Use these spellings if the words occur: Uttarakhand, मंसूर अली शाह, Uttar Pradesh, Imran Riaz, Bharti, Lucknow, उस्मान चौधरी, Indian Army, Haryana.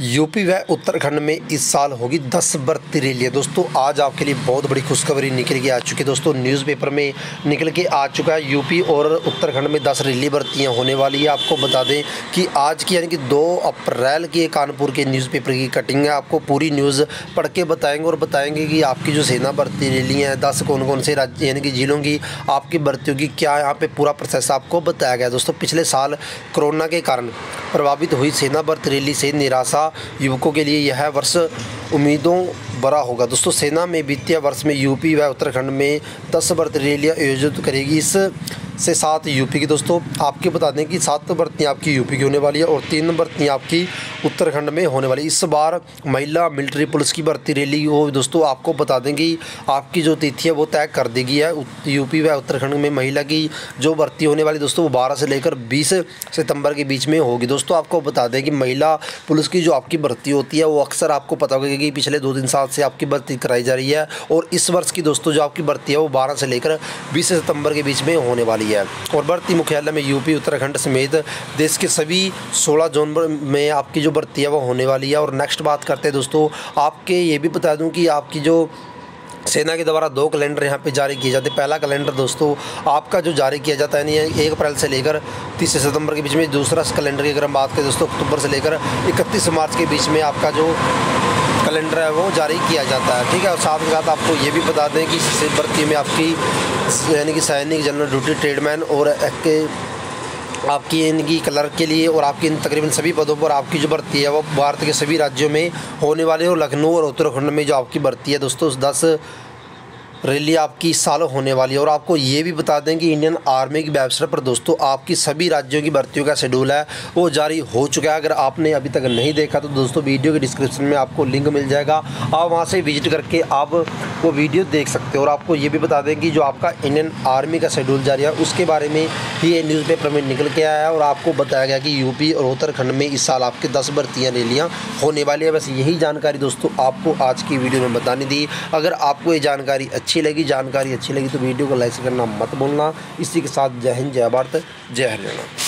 UP व उत्तराखंड में इस साल होगी 10 भर्ती रैलियाँ। दोस्तों आज आपके लिए बहुत बड़ी खुशखबरी निकल के आ चुकी है। दोस्तों न्यूज़पेपर में निकल के आ चुका है, यूपी और उत्तराखंड में 10 रैली भर्तियाँ होने वाली है। आपको बता दें कि आज की यानी कि 2 अप्रैल की कानपुर के न्यूज़पेपर की कटिंग है। आपको पूरी न्यूज़ पढ़ के बताएँगे और बताएँगे कि आपकी जो सेना भर्ती रैलियाँ हैं 10 कौन कौन से राज्य यानी कि जिलों की आपकी भर्तियों की क्या यहाँ पर पूरा प्रोसेस आपको बताया गया। दोस्तों पिछले साल कोरोना के कारण प्रभावित हुई सेना भर्ती रैली से निराशा युवकों के लिए यह वर्ष उम्मीदों बड़ा होगा। दोस्तों सेना में वित्तीय वर्ष में यूपी व उत्तराखंड में 10 भर्ती रैलियाँ आयोजित करेगी। इससे 7 यूपी की। दोस्तों आपके बता दें कि 7 भर्तियाँ आपकी यूपी की होने वाली है और 3 भर्तियाँ आपकी उत्तराखंड में होने वाली। इस बार महिला मिलिट्री पुलिस की भर्ती रैली हो। दोस्तों आपको बता दें कि आपकी जो तिथि है वो तय कर देगी है। यूपी व उत्तराखंड में महिला की जो भर्ती होने वाली दोस्तों वो 12 से लेकर 20 सितंबर के बीच में होगी। दोस्तों आपको बता दें कि महिला पुलिस की जो आपकी भर्ती होती है वो अक्सर आपको पता होगा कि पिछले 2-3 साल से आपकी भर्ती कराई जा रही है और इस वर्ष की दोस्तों जो आपकी भर्ती है वो 12 से लेकर 20 सितंबर के बीच में होने वाली है। और भर्ती मुख्यालय में यूपी उत्तराखंड समेत देश के सभी 16 जोन में आपकी जो भर्ती है वो होने वाली है। और नेक्स्ट बात करते हैं दोस्तों आपके ये भी बता दूं कि आपकी जो सेना के द्वारा 2 कैलेंडर यहाँ पे जारी किए जाते हैं। पहला कैलेंडर दोस्तों आपका जो जारी किया जाता है यानी 1 अप्रैल से लेकर 30 सितंबर के बीच में। दूसरा कैलेंडर की अगर हम बात करें दोस्तों अक्टूबर से लेकर 31 मार्च के बीच में आपका जो कैलेंडर है वो जारी किया जाता है, ठीक है। और साथ ही साथ आपको ये भी बता दें कि भर्ती में आपकी यानी कि सैनिक जनरल ड्यूटी ट्रेडमैन और आपकी इनकी क्लर्क के लिए और आपकी इन तकरीबन सभी पदों पर आपकी जो भर्ती है वो भारत के सभी राज्यों में होने वाली है। और लखनऊ और उत्तराखंड में जो आपकी भर्ती है दोस्तों 10 रैली आपकी साल होने वाली है। और आपको ये भी बता दें कि इंडियन आर्मी की वेबसाइट पर दोस्तों आपकी सभी राज्यों की भर्तियों का शेड्यूल है वो जारी हो चुका है। अगर आपने अभी तक नहीं देखा तो दोस्तों वीडियो के डिस्क्रिप्शन में आपको लिंक मिल जाएगा, आप वहाँ से विजिट करके आप वो वीडियो देख सकते हो। और आपको ये भी बता दें कि जो आपका इंडियन आर्मी का शेड्यूल जारी है उसके बारे में ये न्यूज़पेपर में निकल के आया है। और आपको बताया गया कि यूपी और उत्तराखंड में इस साल आपके 10 भर्तियाँ रैलियाँ होने वाली है। बस यही जानकारी दोस्तों आपको आज की वीडियो में बतानी थी। अगर आपको ये जानकारी अच्छी लगी तो वीडियो को लाइक करना मत भूलना। इसी के साथ जय हिंद, जय भारत, जय हरियाणा।